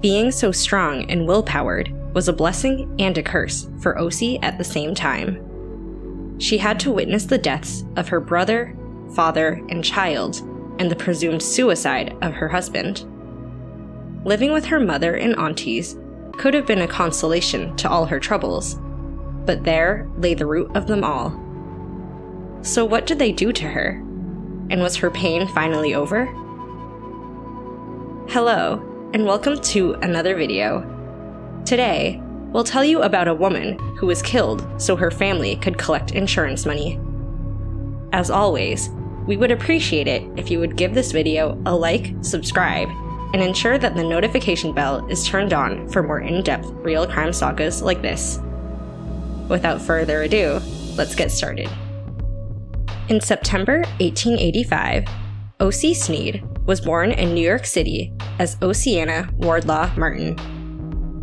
Being so strong and willpowered was a blessing and a curse for Ocey at the same time. She had to witness the deaths of her brother, father, and child, and the presumed suicide of her husband. Living with her mother and aunties could have been a consolation to all her troubles, but there lay the root of them all. So what did they do to her? And was her pain finally over? Hello, and welcome to another video. Today, we'll tell you about a woman who was killed so her family could collect insurance money. As always, we would appreciate it if you would give this video a like, subscribe, and ensure that the notification bell is turned on for more in-depth real crime sagas like this. Without further ado, let's get started. In September 1885, Ocey Snead was born in New York City as Oceana Wardlaw Martin.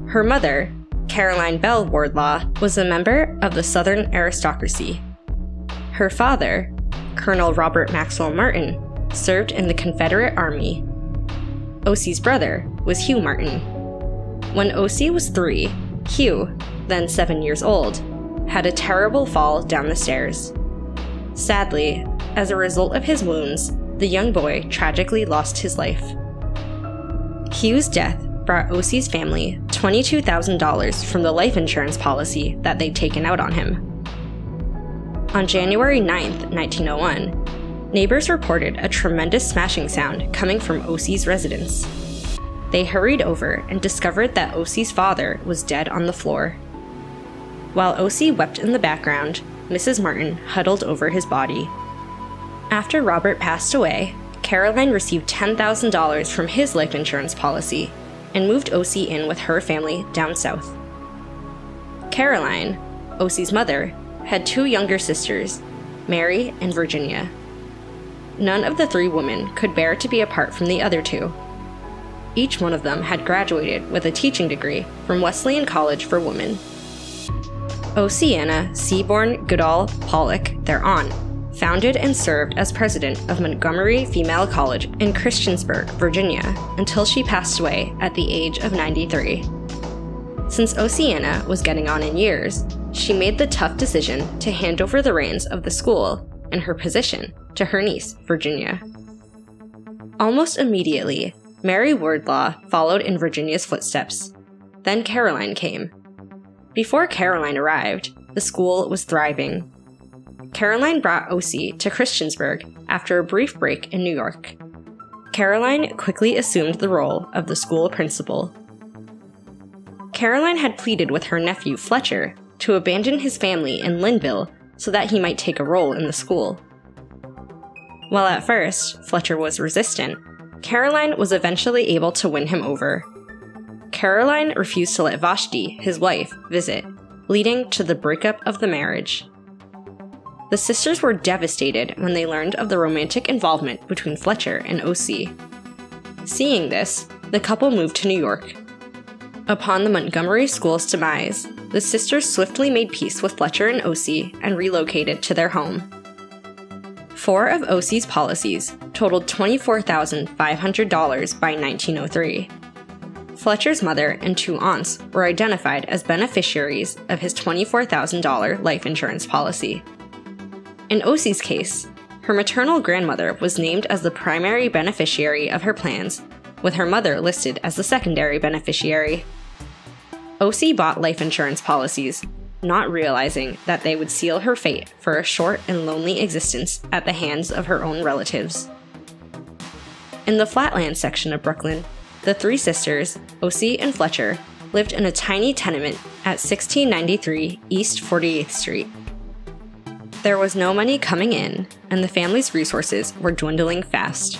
Her mother, Caroline Bell Wardlaw, was a member of the Southern aristocracy. Her father, Colonel Robert Maxwell Martin, served in the Confederate Army. Ocey's brother was Hugh Martin. When Ocey was 3, Hugh, then 7 years old, had a terrible fall down the stairs. Sadly, as a result of his wounds, the young boy tragically lost his life. Hugh's death brought Ocey's family $22,000 from the life insurance policy that they'd taken out on him. On January 9, 1901, neighbors reported a tremendous smashing sound coming from Ocey's residence. They hurried over and discovered that Ocey's father was dead on the floor. While Ocey wept in the background, Mrs. Martin huddled over his body. After Robert passed away, Caroline received $10,000 from his life insurance policy and moved Ocey in with her family down south. Caroline, Ocey's mother, had two younger sisters, Mary and Virginia. None of the three women could bear to be apart from the other two. Each one of them had graduated with a teaching degree from Wesleyan College for Women. Anna Seaborn Goodall Pollock, their aunt, founded and served as president of Montgomery Female College in Christiansburg, Virginia, until she passed away at the age of 93. Since Anna was getting on in years, she made the tough decision to hand over the reins of the school and her position to her niece, Virginia. Almost immediately, Mary Wardlaw followed in Virginia's footsteps. Then Caroline came. Before Caroline arrived, the school was thriving. Caroline brought Ocey to Christiansburg after a brief break in New York. Caroline quickly assumed the role of the school principal. Caroline had pleaded with her nephew, Fletcher, to abandon his family in Lynnville so that he might take a role in the school. While at first Fletcher was resistant, Caroline was eventually able to win him over. Caroline refused to let Vashti, his wife, visit, leading to the breakup of the marriage. The sisters were devastated when they learned of the romantic involvement between Fletcher and Ocey. Seeing this, the couple moved to New York. Upon the Montgomery school's demise, the sisters swiftly made peace with Fletcher and Ocey and relocated to their home. Four of Ocey's policies totaled $24,500 by 1903. Fletcher's mother and two aunts were identified as beneficiaries of his $24,000 life insurance policy. In Ocey's case, her maternal grandmother was named as the primary beneficiary of her plans, with her mother listed as the secondary beneficiary. Ocey bought life insurance policies, not realizing that they would seal her fate for a short and lonely existence at the hands of her own relatives. In the Flatland section of Brooklyn, the three sisters, Ocey and Fletcher, lived in a tiny tenement at 1693 East 48th Street. There was no money coming in, and the family's resources were dwindling fast.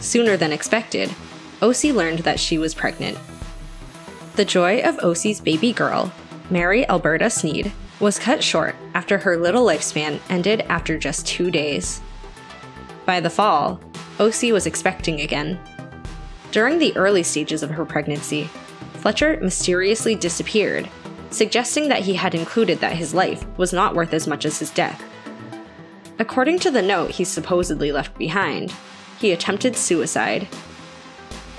Sooner than expected, Ocey learned that she was pregnant. The joy of Ocey's baby girl, Mary Alberta Snead, was cut short after her little lifespan ended after just 2 days. By the fall, Ocey was expecting again. During the early stages of her pregnancy, Fletcher mysteriously disappeared, suggesting that he had concluded that his life was not worth as much as his death. According to the note he supposedly left behind, he attempted suicide.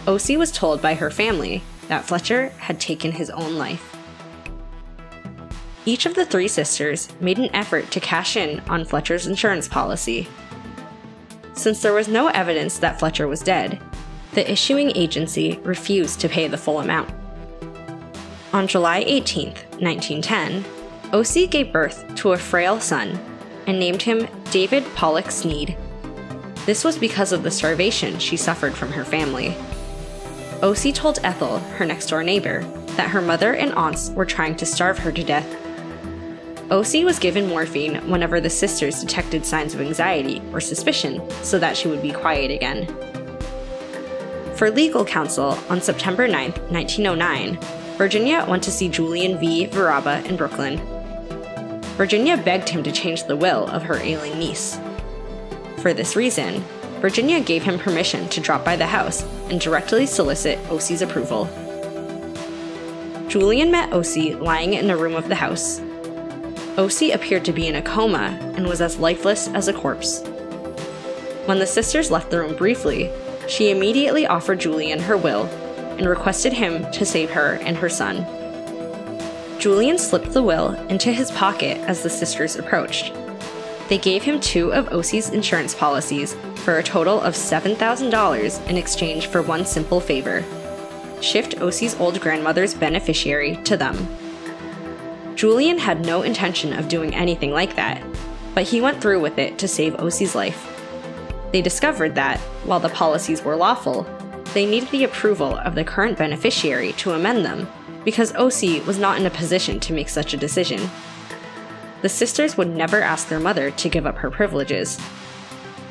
Ocey was told by her family that Fletcher had taken his own life. Each of the three sisters made an effort to cash in on Fletcher's insurance policy. Since there was no evidence that Fletcher was dead, the issuing agency refused to pay the full amount. On July 18, 1910, Ocey gave birth to a frail son and named him David Pollock Sneed. This was because of the starvation she suffered from her family. Ocey told Ethel, her next-door neighbor, that her mother and aunts were trying to starve her to death. Ocey was given morphine whenever the sisters detected signs of anxiety or suspicion so that she would be quiet again. For legal counsel, on September 9, 1909, Virginia went to see Julian V. Varaba in Brooklyn. Virginia begged him to change the will of her ailing niece. For this reason, Virginia gave him permission to drop by the house and directly solicit Ocey's approval. Julian met Ocey lying in a room of the house. Ocey appeared to be in a coma and was as lifeless as a corpse. When the sisters left the room briefly, she immediately offered Julian her will and requested him to save her and her son. Julian slipped the will into his pocket as the sisters approached. They gave him two of Ocey's insurance policies for a total of $7,000 in exchange for one simple favor: shift Ocey's old grandmother's beneficiary to them. Julian had no intention of doing anything like that, but he went through with it to save Ocey's life. They discovered that, while the policies were lawful, they needed the approval of the current beneficiary to amend them, because Ocey was not in a position to make such a decision. The sisters would never ask their mother to give up her privileges.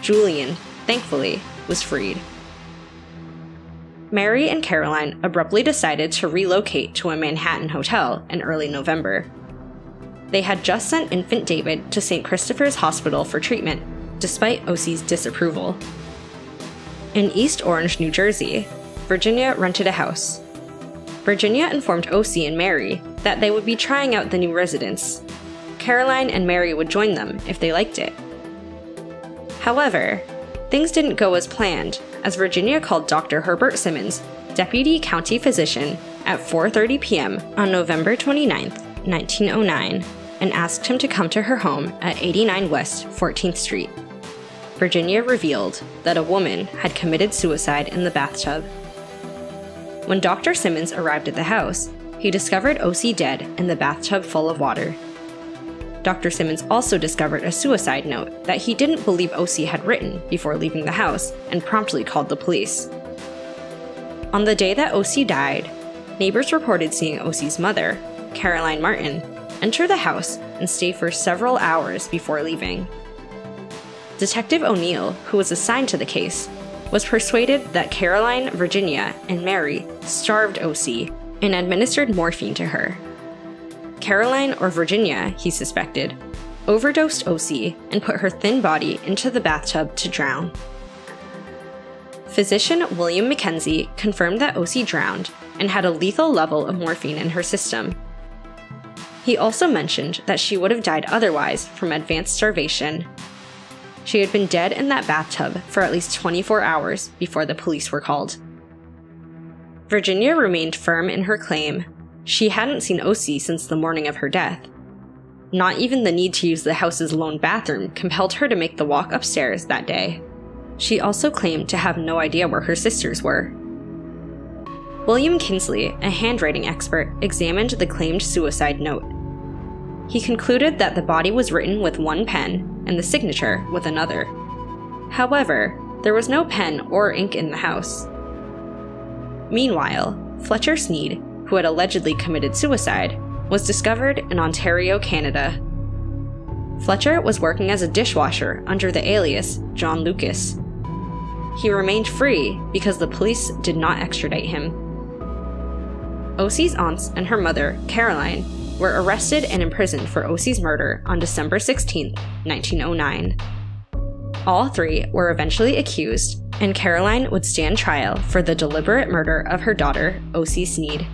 Julian, thankfully, was freed. Mary and Caroline abruptly decided to relocate to a Manhattan hotel in early November. They had just sent infant David to St. Christopher's Hospital for treatment, despite Ocey's disapproval. In East Orange, New Jersey, Virginia rented a house. Virginia informed Ocey and Mary that they would be trying out the new residence. Caroline and Mary would join them if they liked it. However, things didn't go as planned, as Virginia called Dr. Herbert Simmons, deputy county physician, at 4:30 p.m. on November 29, 1909, and asked him to come to her home at 89 West 14th Street. Virginia revealed that a woman had committed suicide in the bathtub. When Dr. Simmons arrived at the house, he discovered Ocey dead in the bathtub full of water. Dr. Simmons also discovered a suicide note that he didn't believe Ocey had written before leaving the house and promptly called the police. On the day that Ocey died, neighbors reported seeing Ocey's mother, Caroline Martin, enter the house and stay for several hours before leaving. Detective O'Neill, who was assigned to the case, was persuaded that Caroline, Virginia, and Mary starved Ocey and administered morphine to her. Caroline or Virginia, he suspected, overdosed Ocey and put her thin body into the bathtub to drown. Physician William McKenzie confirmed that Ocey drowned and had a lethal level of morphine in her system. He also mentioned that she would have died otherwise from advanced starvation. She had been dead in that bathtub for at least 24 hours before the police were called. Virginia remained firm in her claim. She hadn't seen Ocey since the morning of her death. Not even the need to use the house's lone bathroom compelled her to make the walk upstairs that day. She also claimed to have no idea where her sisters were. William Kinsley, a handwriting expert, examined the claimed suicide note. He concluded that the body was written with one pen and the signature with another. However, there was no pen or ink in the house. Meanwhile, Fletcher Snead, who had allegedly committed suicide, was discovered in Ontario, Canada. Fletcher was working as a dishwasher under the alias John Lucas. He remained free because the police did not extradite him. Ocey's aunts and her mother, Caroline, were arrested and imprisoned for Ocey's murder on December 16, 1909. All three were eventually accused, and Caroline would stand trial for the deliberate murder of her daughter, Ocey Snead.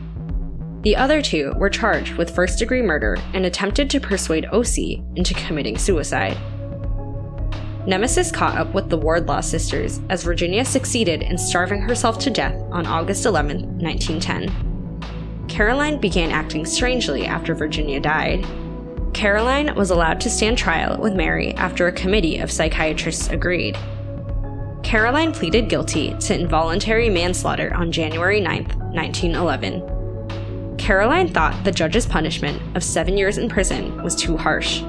The other two were charged with first-degree murder and attempted to persuade Ocey into committing suicide. Nemesis caught up with the Wardlaw sisters as Virginia succeeded in starving herself to death on August 11, 1910. Caroline began acting strangely after Virginia died. Caroline was allowed to stand trial with Mary after a committee of psychiatrists agreed. Caroline pleaded guilty to involuntary manslaughter on January 9, 1911. Caroline thought the judge's punishment of 7 years in prison was too harsh.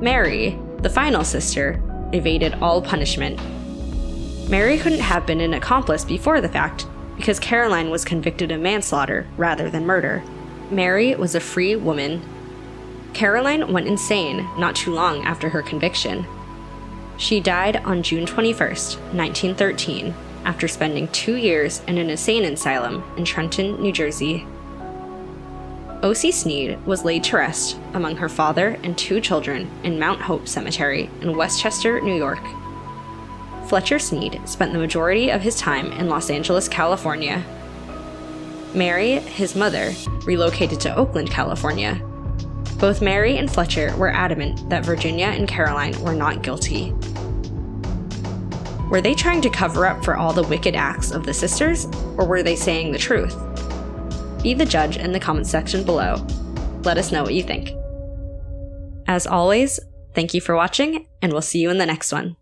Mary, the final sister, evaded all punishment. Mary couldn't have been an accomplice before the fact because Caroline was convicted of manslaughter rather than murder. Mary was a free woman. Caroline went insane not too long after her conviction. She died on June 21, 1913, after spending 2 years in an insane asylum in Trenton, New Jersey. Ocey Snead was laid to rest among her father and two children in Mount Hope Cemetery in Westchester, New York. Fletcher Snead spent the majority of his time in Los Angeles, California. Mary, his mother, relocated to Oakland, California. Both Mary and Fletcher were adamant that Virginia and Caroline were not guilty. Were they trying to cover up for all the wicked acts of the sisters, or were they saying the truth? Be the judge in the comments section below. Let us know what you think. As always, thank you for watching, and we'll see you in the next one.